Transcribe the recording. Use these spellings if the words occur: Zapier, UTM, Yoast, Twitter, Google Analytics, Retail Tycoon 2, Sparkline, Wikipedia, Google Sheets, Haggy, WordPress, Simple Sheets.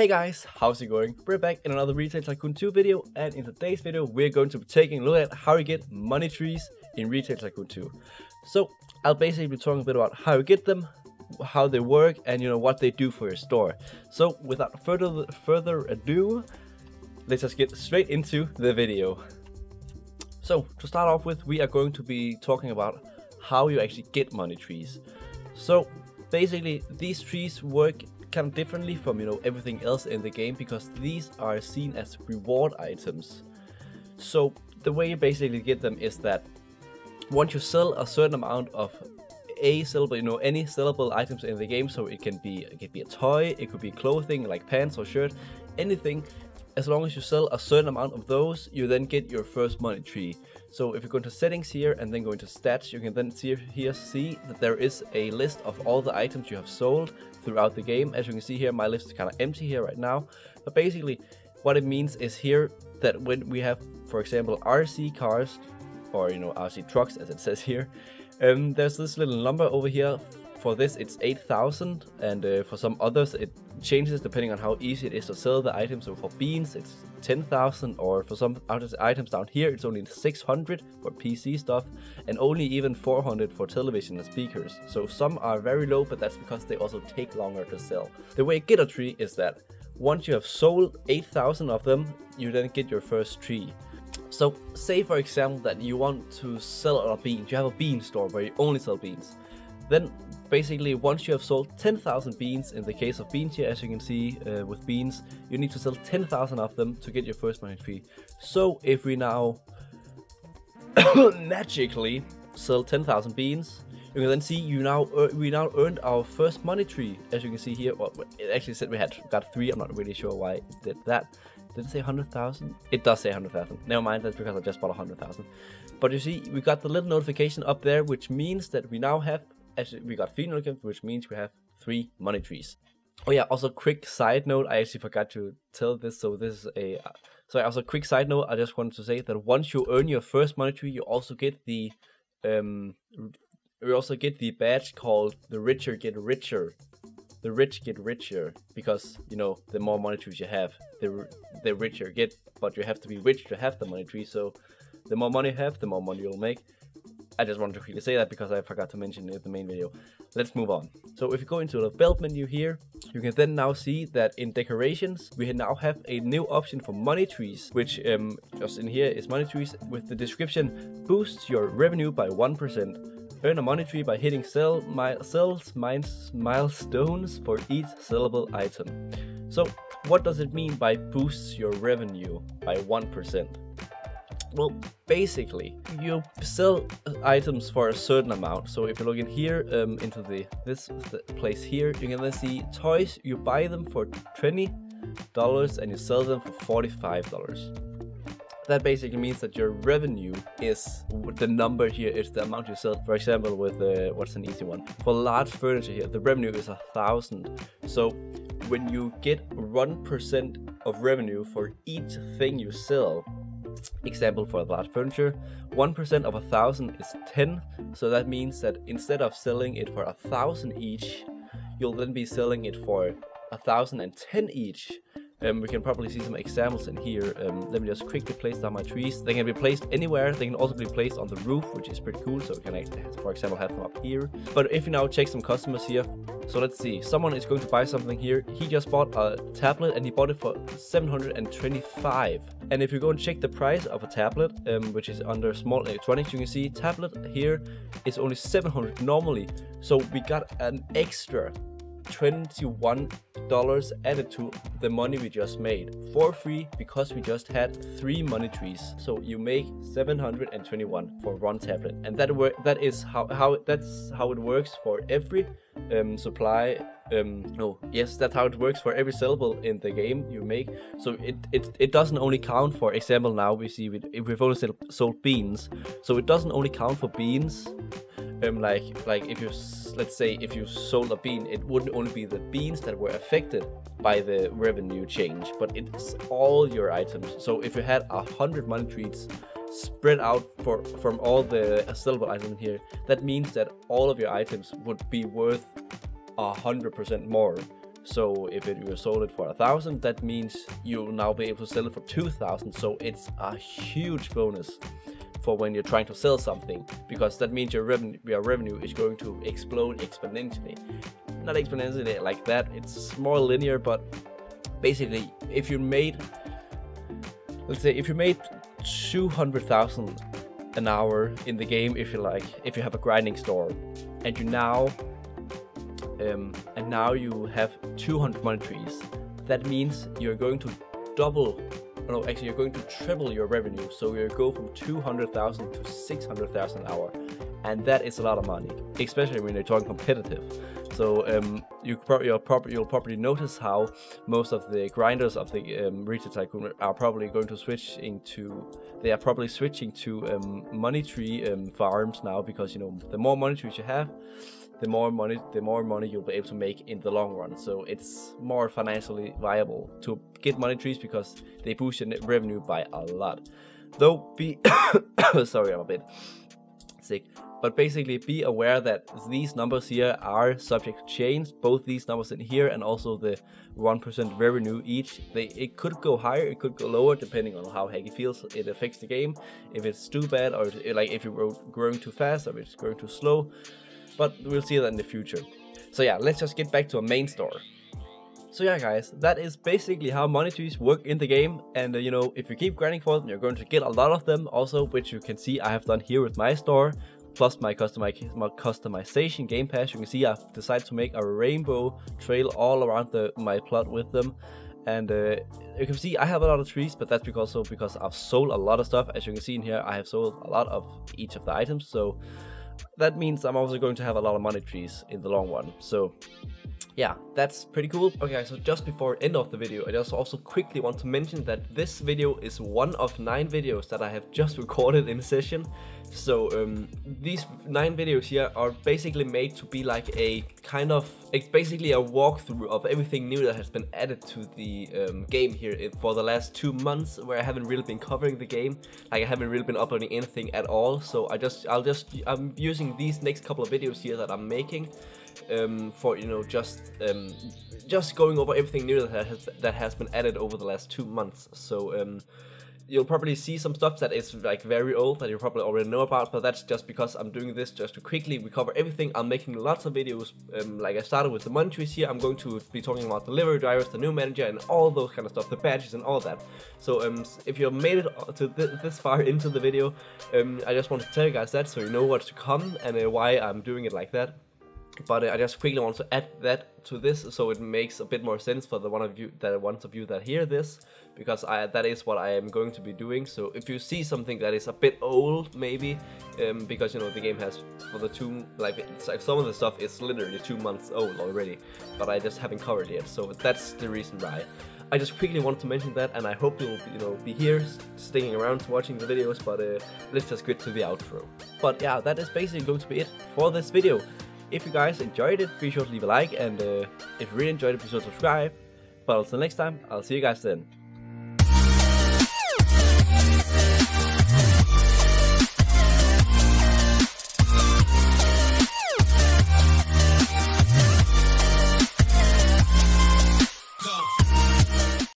Hey guys, how's it going? We're back in another Retail Tycoon 2 video, and in today's video we're going to be taking a look at how you get money trees in Retail Tycoon 2. So I'll basically be talking a bit about how you get them, how they work, and what they do for your store. So without further ado, let's just get straight into the video. So to start off with, we are going to be talking about how you actually get money trees. So basically these trees work kind of differently from everything else in the game, because these are seen as reward items. So the way you basically get them is that once you sell a certain amount of any sellable items in the game, so it could be a toy, it could be clothing like pants or shirt, anything. As long as you sell a certain amount of those, you then get your first money tree. So if you go into settings here and then go into stats, you can then see that there is a list of all the items you have sold throughout the game. As you can see here, my list is kind of empty here right now. But basically what it means is here that when we have, for example, RC cars or RC trucks, as it says here, there's this little number over here. For this it's 8,000, and for some others it changes depending on how easy it is to sell the item. So for beans it's 10,000, or for some other items down here it's only 600 for PC stuff, and only even 400 for television and speakers. So some are very low, but that's because they also take longer to sell. The way you get a tree is that once you have sold 8,000 of them, you then get your first tree. So say for example that you want to sell a lot of beans, you have a bean store where you only sell beans. Then basically once you have sold 10,000 beans, in the case of beans here, as you can see with beans, you need to sell 10,000 of them to get your first money tree. So if we now magically sell 10,000 beans, you can then see we now earned our first money tree. As you can see here, well, it actually said we had got 3, I'm not really sure why it did that. Did it say 100,000? It does say 100,000. Never mind, that's because I just bought 100,000. But you see, we got the little notification up there, which means that we now have, actually, we got 3 notifications, which means we have 3 money trees. Oh yeah, also quick side note, I actually forgot to tell this, so this is a... Sorry, also quick side note, I just wanted to say that once you earn your first money tree, you also get the... You also get the badge called the richer get richer. The rich get richer, because the more money trees you have, the richer you get. But you have to be rich to have the money tree, so the more money you have, the more money you'll make. I just wanted to quickly say that because I forgot to mention it in the main video. Let's move on. So if you go into the build menu here, you can then now see that in decorations, we now have a new option for money trees, which just in here is money trees with the description, boosts your revenue by 1%. Earn a money tree by hitting milestones for each sellable item. So what does it mean by boosts your revenue by 1%? Well, basically you sell items for a certain amount. So if you look in here into this place here, you can then see toys. You buy them for $20 and you sell them for $45. That basically means that your revenue is the number here, is the amount you sell. For example, with what's an easy one? For large furniture here, the revenue is 1,000. So when you get 1% of revenue for each thing you sell, example for large furniture, 1% of 1,000 is 10. So that means that instead of selling it for 1,000 each, you'll then be selling it for 1,010 each. We can probably see some examples in here. Let me just quickly place down my trees. They can be placed anywhere. They can also be placed on the roof, which is pretty cool. So we can actually, for example, have them up here. But if you now check some customers here, so let's see. Someone is going to buy something here. He just bought a tablet and he bought it for 725. And if you go and check the price of a tablet, which is under small electronics, you can see tablet here is only 700 normally. So we got an extra $21 added to the money we just made for free, because we just had 3 money trees. So you make 721 for one tablet, and that's how it works for every supply. That's how it works for every sellable in the game you make. So it doesn't only count for example now we see if we've only sold beans, so it doesn't only count for beans. Like if you, let's say if you sold a bean, it wouldn't only be the beans that were affected by the revenue change, but it's all your items. So if you had 100 money trees spread out from all the sellable items here, that means that all of your items would be worth 100% more. So if it was sold it for 1,000, that means you'll now be able to sell it for 2,000. So it's a huge bonus for when you're trying to sell something, because that means your revenue is going to explode exponentially. Not exponentially like that, it's more linear, but basically if you made, let's say if you made 200,000 an hour in the game, if you like, if you have a grinding store, and you now you have 200 money trees, that means you're going to you're going to triple your revenue. So you go from 200,000 to 600,000 an hour, and that is a lot of money, especially when you're talking competitive. So you'll probably notice how most of the grinders of the Retail Tycoon are probably going to switch into, they are probably switching to money tree farms now, because you know, the more money trees you have, the more money you'll be able to make in the long run. So it's more financially viable to get money trees because they boost your net revenue by a lot. Though sorry, I'm a bit sick. But basically be aware that these numbers here are subject to change, both these numbers in here and also the 1% revenue each. It could go higher, it could go lower, depending on how Haggy feels it affects the game. If it's too bad, or like if you're growing too fast, or if it's growing too slow. But we'll see that in the future. So yeah, let's just get back to a main store. So yeah guys, that is basically how money trees work in the game. And you know, if you keep grinding for them, you're going to get a lot of them also, which you can see I have done here with my store. Plus my customization game pass, you can see I've decided to make a rainbow trail all around my plot with them. And you can see I have a lot of trees, but that's because I've sold a lot of stuff. As you can see in here, I have sold a lot of each of the items. So that means I'm also going to have a lot of money trees in the long run. So yeah, that's pretty cool. Okay, so just before end of the video, I just also quickly want to mention that this video is one of 9 videos that I have just recorded in a session. So these 9 videos here are basically made to be like a kind of, it's basically a walkthrough of everything new that has been added to the game here for the last 2 months, where I haven't really been covering the game. Like I haven't really been uploading anything at all. So I'm using these next couple of videos here that I'm making for, you know, just going over everything new that has been added over the last 2 months. So you'll probably see some stuff that is like very old that you probably already know about, but that's just because I'm doing this just to quickly recover everything. I'm making lots of videos. Like I started with the money trees here, I'm going to be talking about delivery drivers, the new manager, and all those kind of stuff, the badges and all that. So if you've made it to this far into the video, I just want to tell you guys that, so you know what's to come and why I'm doing it like that. But I just quickly want to add that to this, so it makes a bit more sense for the ones of you that hear this, because that is what I am going to be doing. So if you see something that is a bit old, maybe, because you know the game has some of the stuff is literally 2 months old already, but I just haven't covered it yet. So that's the reason why. I just quickly want to mention that, and I hope you'll be here, sticking around, watching the videos. But let's just get to the outro. But yeah, that is basically going to be it for this video. If you guys enjoyed it, be sure to leave a like, and if you really enjoyed it, be sure to subscribe. But until next time, I'll see you guys then.